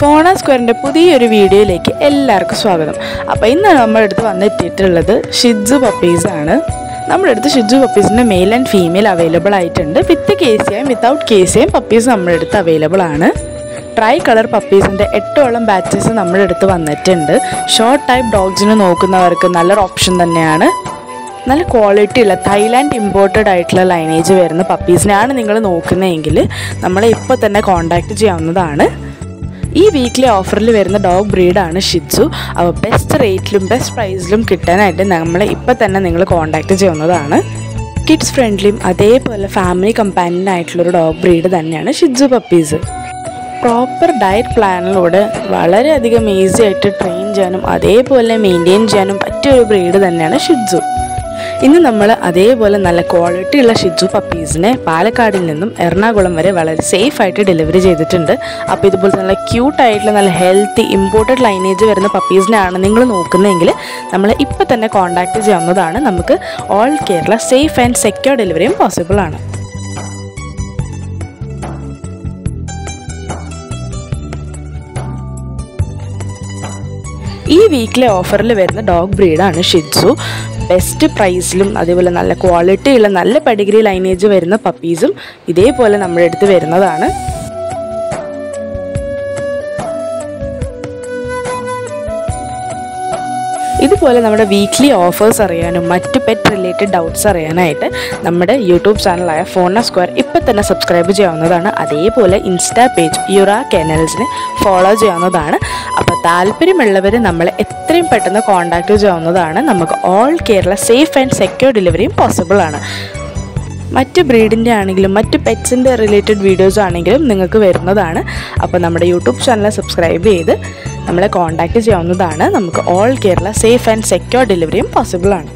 FaunaSquare പുതിയൊരു വീഡിയോയിലേക്ക് എല്ലാവർക്കും സ്വാഗതം. അപ്പോൾ ഇന്ന് നമ്മൾ അടുത്ത് വന്നിട്ടുള്ളത് ഷിറ്റ്സു പപ്പീസ് ആണ്. നമ്മുടെ അടുത്ത് ഷിറ്റ്സു പപ്പീസിന്റെ മെയിൽ ആൻഡ് ഫീമെയിൽ അവൈലബിൾ ആയിട്ടുണ്ട്. വിത്ത് കേസിയും വിത്തൗട്ട് കേസിയും പപ്പീസ് നമ്മുടെ അടുത്ത് അവൈലബിൾ ആണ്. ട്രൈ കളർ പപ്പീസിൻ്റെ 8ഓളം ബാച്ചസ് നമ്മുടെ അടുത്ത് വന്നിട്ടുണ്ട്. ഷോർട്ട് ടൈപ്പ് ഡോഗ്സിന് നോക്കുന്നവർക്ക് നല്ലൊരു ഓപ്ഷൻ തന്നെയാണ്. നല്ല ക്വാളിറ്റിയുള്ള തായ്ലാൻഡ് ഇമ്പോർട്ടഡ് ആയിട്ടുള്ള ലൈനേജ് വരുന്ന പപ്പീസിനാണ് നിങ്ങൾ നോക്കുന്നതെങ്കിൽ നമ്മളെ ഇപ്പോൾ തന്നെ കോൺടാക്റ്റ് ചെയ്യാവുന്നതാണ്. ഈ വീക്കിലെ ഓഫറിൽ വരുന്ന ഡോഗ് ബ്രീഡാണ് ഷിറ്റ്സു. അപ്പോൾ ബെസ്റ്റ് റേറ്റിലും ബെസ്റ്റ് പ്രൈസിലും കിട്ടാനായിട്ട് നമ്മളെ ഇപ്പോൾ തന്നെ നിങ്ങൾ കോൺടാക്റ്റ് ചെയ്യുന്നതാണ്. കിഡ്സ് ഫ്രണ്ട്ലിയും അതേപോലെ ഫാമിലി കമ്പാനിയനായിട്ടുള്ളൊരു ഡോഗ് ബ്രീഡ് തന്നെയാണ് ഷിറ്റ്സു പപ്പീസ്. പ്രോപ്പർ ഡയറ്റ് പ്ലാനിലൂടെ വളരെയധികം ഈസി ആയിട്ട് ട്രെയിൻ ചെയ്യാനും അതേപോലെ മെയിൻറ്റെയിൻ ചെയ്യാനും പറ്റിയൊരു ബ്രീഡ് തന്നെയാണ് ഷിറ്റ്സു. ഇന്ന് നമ്മൾ അതേപോലെ നല്ല ക്വാളിറ്റിയുള്ള ഷിറ്റ്സു പപ്പീസിനെ പാലക്കാടിൽ നിന്നും എറണാകുളം വരെ വളരെ സേഫായിട്ട് ഡെലിവറി ചെയ്തിട്ടുണ്ട്. അപ്പോൾ ഇതുപോലെ നല്ല ക്യൂട്ടായിട്ടുള്ള നല്ല ഹെൽത്തി ഇമ്പോർട്ടഡ് ലൈനേജ് വരുന്ന പപ്പീസിനെയാണ് നിങ്ങൾ നോക്കുന്നതെങ്കിൽ നമ്മൾ ഇപ്പോൾ തന്നെ കോൺടാക്റ്റ് ചെയ്യാവുന്നതാണ്. നമുക്ക് all Kerala safe and secure ഡെലിവറിയും പോസിബിളാണ്. ഈ വീക്കിലെ ഓഫറിൽ വരുന്ന ഡോഗ് ബ്രീഡാണ് ഷിറ്റ്സു. ബെസ്റ്റ് പ്രൈസിലും അതേപോലെ നല്ല ക്വാളിറ്റിയുള്ള നല്ല പെഡിഗ്രി ലൈനേജ് വരുന്ന പപ്പീസും ഇതേപോലെ നമ്മുടെ അടുത്ത് വരുന്നതാണ്. ഇതുപോലെ നമ്മുടെ വീക്ക്ലി ഓഫേഴ്സ് അറിയാനും മറ്റ് പെറ്റ് റിലേറ്റഡ് ഡൗട്ട്സ് അറിയാനായിട്ട് നമ്മുടെ യൂട്യൂബ് ചാനലായ FaunaSquare ഇപ്പം തന്നെ സബ്സ്ക്രൈബ് ചെയ്യാവുന്നതാണ്. അതേപോലെ ഇൻസ്റ്റാ പേജ് യുറ കെനൽസിനെ ഫോളോ ചെയ്യാവുന്നതാണ്. അപ്പോൾ താല്പര്യമുള്ളവർ നമ്മളെ എത്രയും പെട്ടെന്ന് കോൺടാക്റ്റ് ചെയ്യാവുന്നതാണ്. നമുക്ക് all Kerala safe and secure ഡെലിവറിയും പോസിബിളാണ്. മറ്റ് ബ്രീഡിൻ്റെ ആണെങ്കിലും മറ്റ് പെറ്റ്സിൻ്റെ റിലേറ്റഡ് വീഡിയോസ് ആണെങ്കിലും നിങ്ങൾക്ക് വരുന്നതാണ്. അപ്പോൾ നമ്മുടെ യൂട്യൂബ് ചാനൽ സബ്സ്ക്രൈബ് ചെയ്ത് നമ്മളെ കോൺടാക്റ്റ് ചെയ്യാവുന്നതാണ്. നമുക്ക് all Kerala safe and secure ഡെലിവറിയും പോസിബിളാണ്.